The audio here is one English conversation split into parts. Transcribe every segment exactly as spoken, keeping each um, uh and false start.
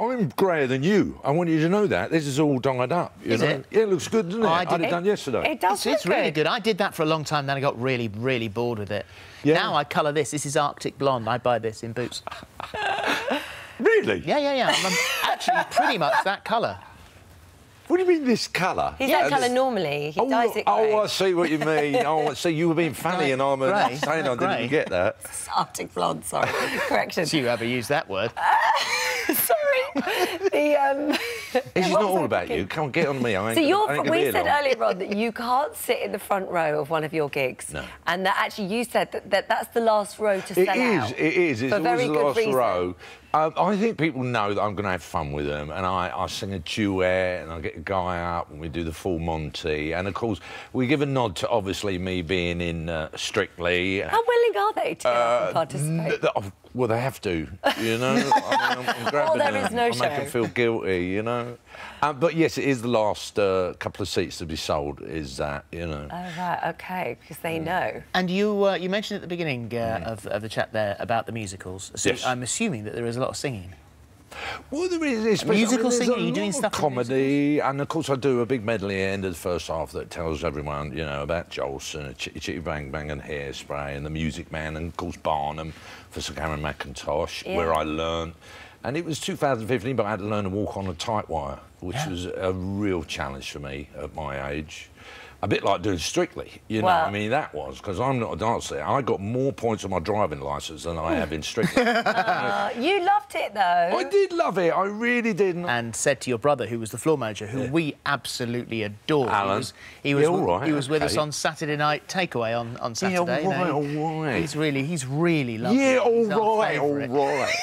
I'm greyer than you. I want you to know that. This is all dyed up. You is know? It? Yeah, it looks good, doesn't it? Oh, I did, I did it, done yesterday. It does. It's, look it's really good. good. I did that for a long time, then I got really, really bored with it. Yeah. Now I colour this. This is Arctic Blonde. I buy this in Boots. Really? Yeah, yeah, yeah. I'm actually pretty much that colour. What do you mean this colour? He's yeah. that colour normally. He oh, dyes it grey. Oh, I see what you mean. Oh, I see. You were being funny and I'm saying I didn't grey. get that. It's Arctic Blonde, sorry. Correction. So you ever use that word? Uh, sorry. the, um... This is not all about you. Come on, get on me. I ain't so you're. I ain't we said earlier, Rod, that you can't sit in the front row of one of your gigs. No. And that actually you said that, that that's the last row to sell out. It is. It is. It's always the last row. Um, I think people know that I'm going to have fun with them, and I, I sing a duet, and I get a guy up, and we do the full Monty, and of course we give a nod to obviously me being in uh, Strictly. How willing are they to uh, participate? Well, they have to, you know. I mean, I'm, I'm grabbing oh, there them. Is no I show. make them feel guilty, you know. Um, but yes, it is the last uh, couple of seats to be sold. Is that, you know? Oh right, okay, because they mm. know. And you, uh, you mentioned at the beginning uh, mm. of, of the chat there about the musicals. So yes. I'm assuming that there is a lot of singing. Well, there is. Musical I mean, singing. Are you doing stuff? Comedy, and of course I do a big medley end of the first half that tells everyone, you know, about Jolson, Chitty Chitty Bang Bang, and Hairspray, and The Music Man, and of course Barnum for Sir Cameron Macintosh, yeah. where I learned. And it was two thousand fifteen, but I had to learn to walk on a tight wire, which yeah. was a real challenge for me at my age. A bit like doing Strictly, you know well, what I mean? That was, because I'm not a dancer. I got more points on my driving licence than I have in Strictly. uh, you loved it, though. I did love it. I really did. And said to your brother, who was the floor manager, who yeah. we absolutely adore. Alan. He was, he was, yeah, all right, he was okay. with us on Saturday night takeaway on, on Saturday. Yeah, all right, you know, all right. He's really, he's really lovely. Yeah, all right, all right.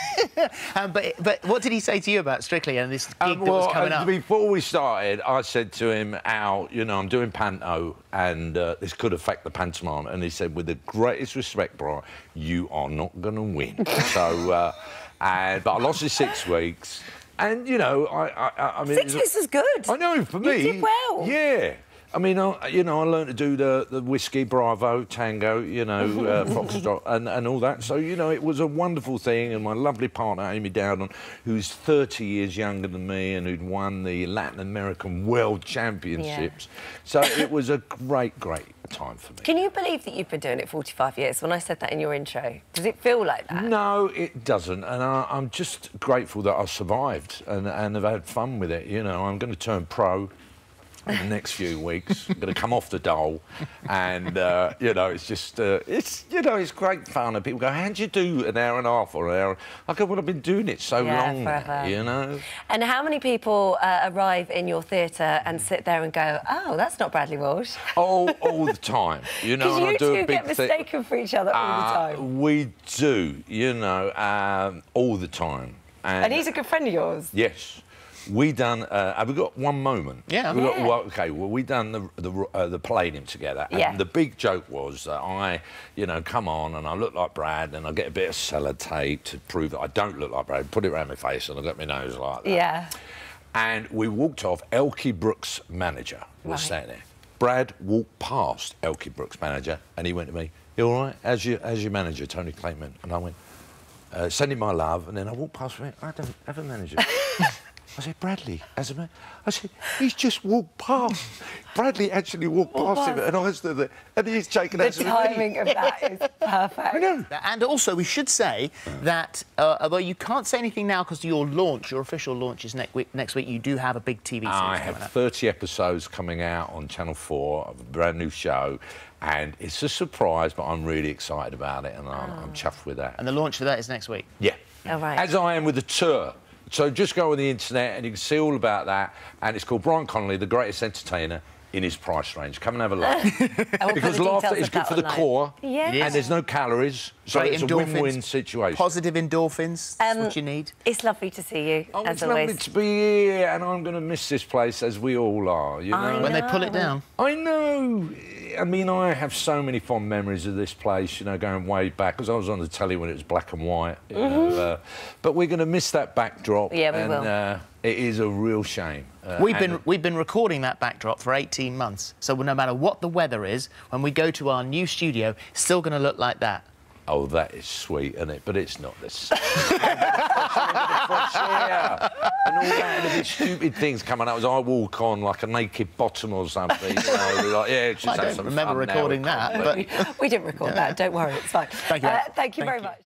um, but, but what did he say to you about Strictly and this gig um, well, that was coming um, up? Before we started, I said to him, Al, you know, I'm doing panto. And uh, this could affect the pantomime. And he said, with the greatest respect, Brian, you are not going to win. so, uh, and, but I lost it six weeks. And, you know, I, I, I mean... Six weeks is good. I know, for me... You did well. Yeah. I mean, I, you know, I learned to do the, the whiskey, bravo, tango, you know, uh, foxtrot and, and all that. So, you know, it was a wonderful thing. And my lovely partner, Amy Dowden, who's thirty years younger than me and who'd won the Latin American World Championships. Yeah. So it was a great, great time for me. Can you believe that you've been doing it forty-five years? When I said that in your intro, does it feel like that? No, it doesn't. And I, I'm just grateful that I survived and, and have had fun with it. You know, I'm going to turn pro in the next few weeks. I'm going to come off the dole and, uh, you know, it's just, uh, it's, you know, it's great fun. And people go, how'd you do an hour and a half or an hour? I go, well, I've been doing it so yeah, long, now, you know. And how many people uh, arrive in your theatre and sit there and go, oh, that's not Bradley Walsh? Oh, all the time, you know. Because you do two get mistaken for each other all uh, the time. We do, you know, um, all the time. And, and he's a good friend of yours? Yes. We done. Uh, have we got one moment? Yeah. We yeah. Got, well, okay. Well, we done the the, uh, the Palladium together. And yeah. The big joke was that I, you know, come on and I look like Brad and I get a bit of sellotape to prove that I don't look like Brad. Put it around my face and I got my nose like that. Yeah. And we walked off. Elkie Brooks' manager was right. standing there. Brad walked past Elkie Brooks' manager and he went to me, "You all right? As your as your manager, Tony Clayman." And I went, uh, "Send him my love." And then I walked past him. I don't have a manager. I said, Bradley, as a man. I said, he's just walked past. Bradley actually walked Walk past, past him, and I was there, and he's taken out. The timing me. of that is perfect. I know. And also, we should say that, uh, well, you can't say anything now because your launch, your official launch, is next week. Next week, you do have a big T V series. I have up. thirty episodes coming out on Channel four of a brand new show. And it's a surprise, but I'm really excited about it, and I'm, oh. I'm chuffed with that. And the launch for that is next week? Yeah. All right. As I am with the tour. So just go on the internet and you can see all about that. And it's called Brian Conley, the greatest entertainer in his price range. Come and have a laugh. Because laughter is good for the core. Yeah. And there's no calories. So it's a win-win situation. Positive endorphins. That's what you need. It's lovely to see you, as always. It's lovely to be here. And I'm going to miss this place, as we all are, you know. When they pull it down. I know. I mean, I have so many fond memories of this place, you know, going way back, because I was on the telly when it was black and white. You mm-hmm. know, uh, but we're going to miss that backdrop. Yeah, we and, will. Uh, it is a real shame. Uh, we've been we've been recording that backdrop for eighteen months, so no matter what the weather is, when we go to our new studio, it's still going to look like that. Oh, that is sweet, isn't it? But it's not this. and all that and a bit stupid things coming out as I walk on like a naked bottom or something. You know, like, yeah, just I have don't some remember recording now, that. But... We, we didn't record yeah. that, don't worry, it's fine. Thank you. Uh, thank you thank very you. much.